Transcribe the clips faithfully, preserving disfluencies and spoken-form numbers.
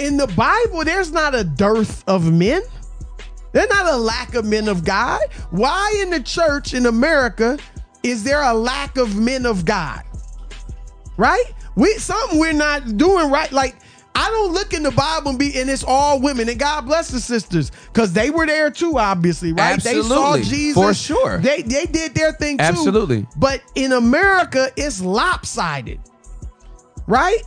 in the Bible, there's not a dearth of men. There's not a lack of men of God. Why in the church in America is there a lack of men of God? Right? We something we're not doing right. Like, I don't look in the Bible and be, and it's all women. And God bless the sisters, because they were there too, obviously, right? Absolutely. They saw Jesus. For sure. They, they did their thing too. Absolutely. But in America, it's lopsided, right?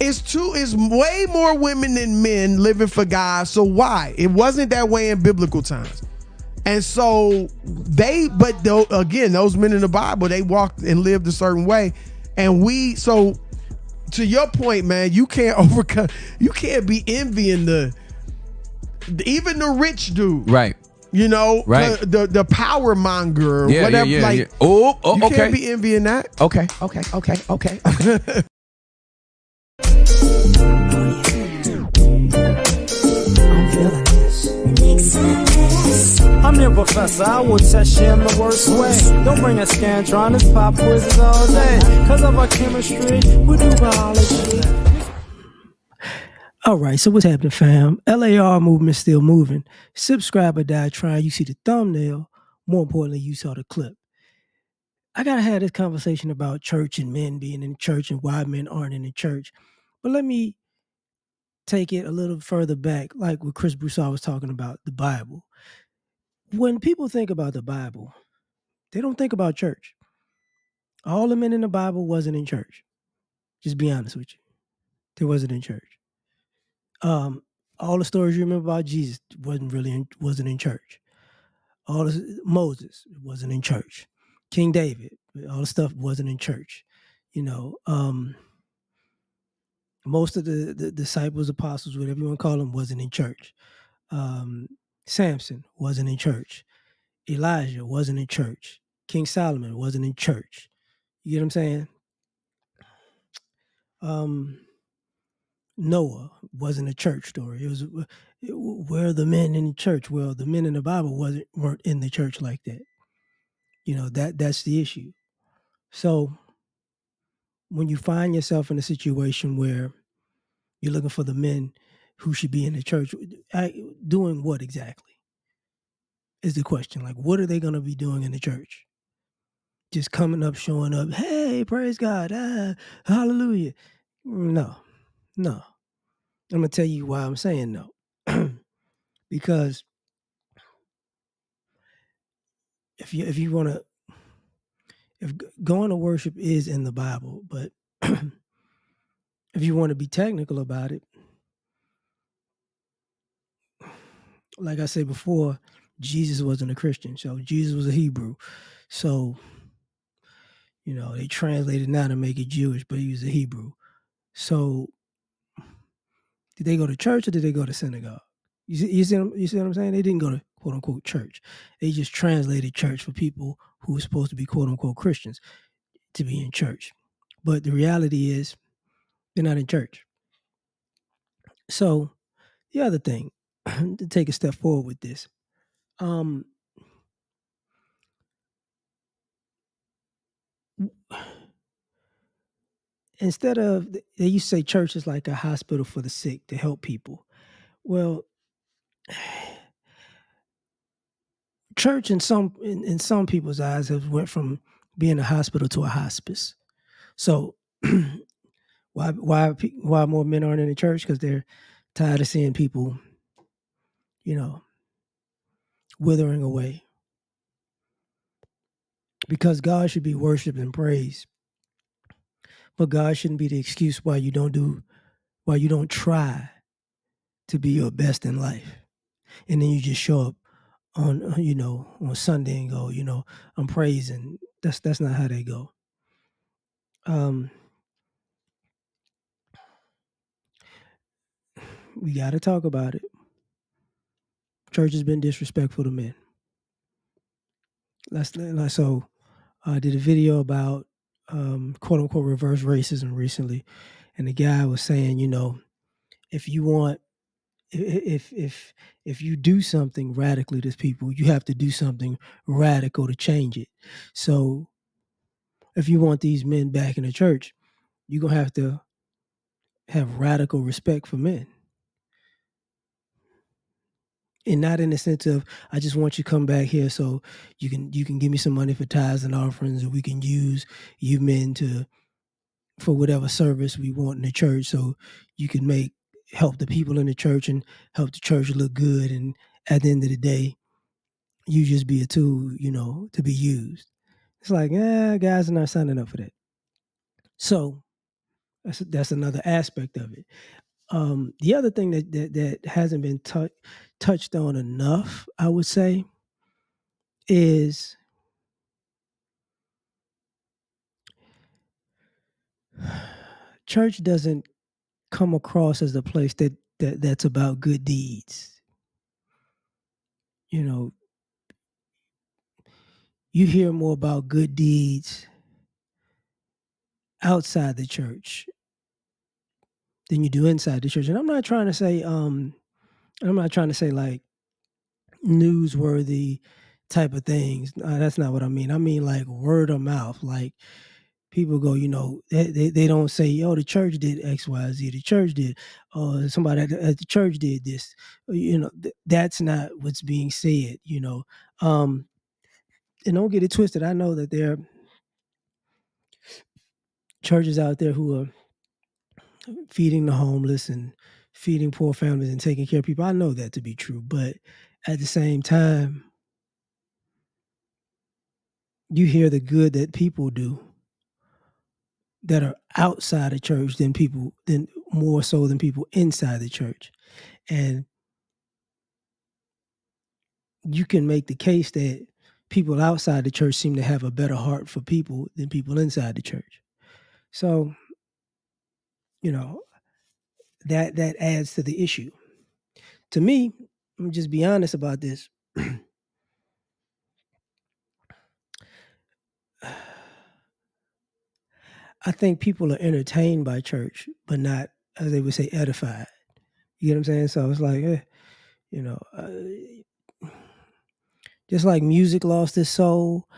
It's two, it's way more women than men living for God. So why? It wasn't that way in biblical times. And so they, but though, again, those men in the Bible, they walked and lived a certain way. And we, so... to your point, man, you can't overcome, you can't be envying the, the even the rich dude. Right. You know, right. The, the the power monger or yeah, whatever. Yeah, yeah, like, yeah. Oh, oh, you okay. can't be envying that. Okay, okay, okay, okay. okay. I'm your professor, I will test you in the worst way. Don't bring a scantron, it's pop quizzes all day. Cause of our chemistry, we do biology. Alright, so what's happening, fam? L A R movement still moving. Subscribe or die trying. You see the thumbnail. More importantly, you saw the clip. I gotta have this conversation about church and men being in church and why men aren't in the church. But let me take it a little further back, like what Chris Broussard was talking about, the Bible. When people think about the Bible, they don't think about church. All the men in the Bible wasn't in church. Just be honest with you. They wasn't in church. Um, all the stories you remember about Jesus wasn't really in, wasn't in church. All the, Moses wasn't in church. King David, all the stuff wasn't in church. You know, um, most of the, the disciples, apostles, whatever you want to call them, wasn't in church. Um, Samson wasn't in church. Elijah wasn't in church. King Solomon wasn't in church. You get what I'm saying? Um, Noah wasn't a church story. It was, where are the men in the church? Well, the men in the Bible wasn't weren't in the church like that. You know, that that's the issue. So when you find yourself in a situation where you're looking for the men who should be in the church, I, doing what exactly is the question. Like, what are they going to be doing in the church? Just coming up, showing up, hey, praise God, ah, hallelujah. No, no. I'm going to tell you why I'm saying no. Because if you, if you want to, if going to worship is in the Bible, but if you want to be technical about it, like I said before, Jesus wasn't a Christian, so Jesus was a Hebrew. So, you know, they translated now to make it Jewish, but he was a Hebrew. So, did they go to church or did they go to synagogue? You see, you see, you see what I'm saying? They didn't go to quote unquote church. They just translated church for people who are supposed to be quote-unquote Christians to be in church. But the reality is they're not in church. So the other thing, to take a step forward with this, um, instead of, they used to say church is like a hospital for the sick to help people. Well, church in some in, in some people's eyes has went from being a hospital to a hospice. So why why why more men aren't in the church? Because they're tired of seeing people, you know, withering away. Because God should be worshiped and praised, but God shouldn't be the excuse why you don't do, why you don't try to be your best in life, and then you just show up on, you know, on Sunday and go, you know, I'm praising. That's that's not how they go. Um, we got to talk about it. Church has been disrespectful to men. Last, last, so I did a video about um, quote unquote reverse racism recently, and the guy was saying, you know, if you want, If if if you do something radically to people, you have to do something radical to change it. So if you want these men back in the church, you're going to have to have radical respect for men. And not in the sense of, I just want you to come back here so you can you can give me some money for tithes and offerings, or we can use you men to for whatever service we want in the church, so you can make help the people in the church and help the church look good. And at the end of the day, you just be a tool, you know, to be used. It's like, eh, guys are not signing up for that. So that's that's another aspect of it. Um, the other thing that that, that hasn't been t- touched on enough, I would say, is church doesn't come across as a place that, that that's about good deeds. You know, you hear more about good deeds outside the church than you do inside the church. And I'm not trying to say, um, I'm not trying to say like newsworthy type of things. No, that's not what I mean. I mean like word of mouth. Like people go, you know, they they, they don't say, oh, the church did X, Y, Z. The church did, or oh, somebody at the, at the church did this. You know, th- that's not what's being said. You know, um, and don't get it twisted. I know that there are churches out there who are feeding the homeless and feeding poor families and taking care of people. I know that to be true, but at the same time, you hear the good that people do that are outside the church than people, than more so than people inside the church. And you can make the case that people outside the church seem to have a better heart for people than people inside the church. So, you know, that that adds to the issue. To me, I'm just be honest about this. I think people are entertained by church, but not, as they would say, edified. You get what I'm saying? So it's like, eh, you know, uh, just like music lost its soul.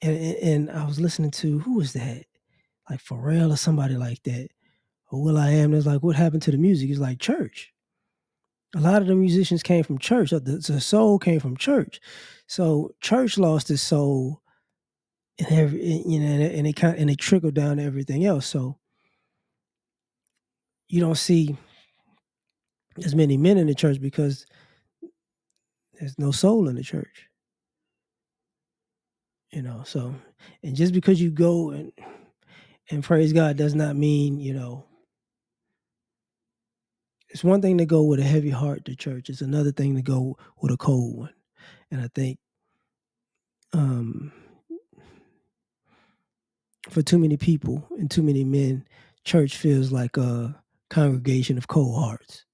And, and I was listening to, who was that? Like Pharrell or somebody like that. Or Will I Am. It's like, what happened to the music? It's like church. A lot of the musicians came from church. The, the soul came from church. So church lost its soul, and every, you know, and it, and it kind of, and it trickled down to everything else. So you don't see as many men in the church because there's no soul in the church. You know. So, and just because you go and and praise God does not mean, you know. It's one thing to go with a heavy heart to church. It's another thing to go with a cold one. And I think um, for too many people and too many men, church feels like a congregation of cold hearts.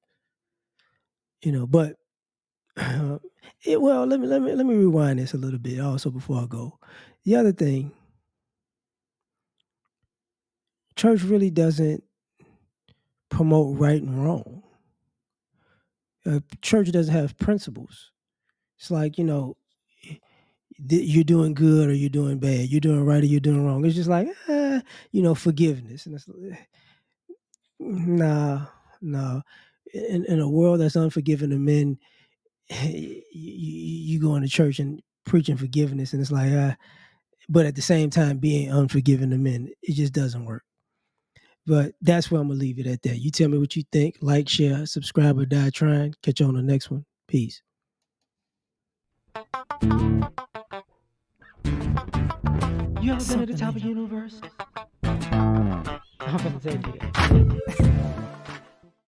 You know, but, uh, it, well, let me, let me, let me rewind this a little bit also before I go. The other thing, church really doesn't promote right and wrong. Uh, church doesn't have principles. It's like, you know, you're doing good or you're doing bad. You're doing right or you're doing wrong. It's just like, ah, you know, forgiveness. And it's like, nah, nah. In, in a world that's unforgiving to men, you, you go into church and preaching forgiveness, and it's like, ah, but at the same time being unforgiving to men, it just doesn't work. But that's where I'm going to leave it at that. You tell me what you think. Like, share, subscribe, or die trying. Catch you on the next one. Peace. You ever been at the top of the universe? I'm going to take you.